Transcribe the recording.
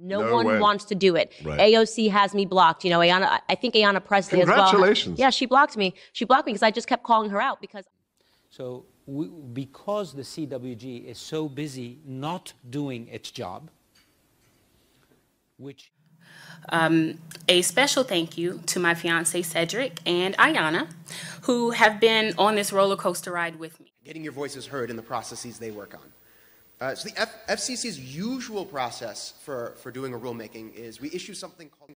No one wants to do it. Right. AOC has me blocked. You know, Ayanna, I think Ayanna Pressley as well. Congratulations. Yeah, she blocked me. She blocked me because I just kept calling her out because. So because the CWG is so busy not doing its job, which. A special thank you to my fiance Cedric and Ayanna, who have been on this roller coaster ride with me. Getting your voices heard in the processes they work on. So the FCC's usual process for doing a rulemaking is we issue something called